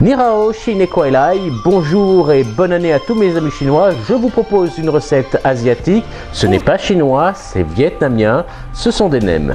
Ni hao, Shine Kuai Lai, bonjour et bonne année à tous mes amis chinois. Je vous propose une recette asiatique. Ce n'est pas chinois, c'est vietnamien. Ce sont des nems.